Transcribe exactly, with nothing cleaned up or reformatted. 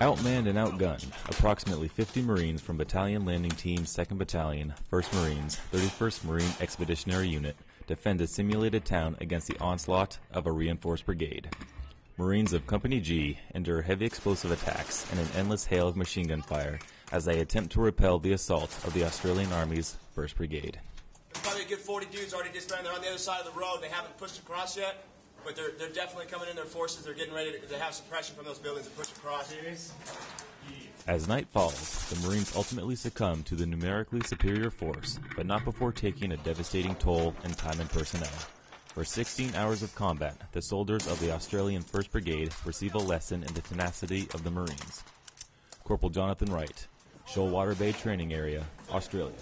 Outmanned and outgunned, approximately fifty Marines from Battalion Landing Team second Battalion, first Marines, thirty-first Marine Expeditionary Unit defend a simulated town against the onslaught of a reinforced brigade. Marines of Company G endure heavy explosive attacks and an endless hail of machine gun fire as they attempt to repel the assault of the Australian Army's first Brigade. Probably a good forty dudes already disbanded. They're on the other side of the road. They haven't pushed across yet, but they're, they're definitely coming in their forces. They're getting ready to, they have some pressure from those buildings to push across. As night falls, the Marines ultimately succumb to the numerically superior force, but not before taking a devastating toll in time and personnel. For sixteen hours of combat, the soldiers of the Australian first Brigade receive a lesson in the tenacity of the Marines. Corporal Jonathan Wright, Shoalwater Bay Training Area, Australia.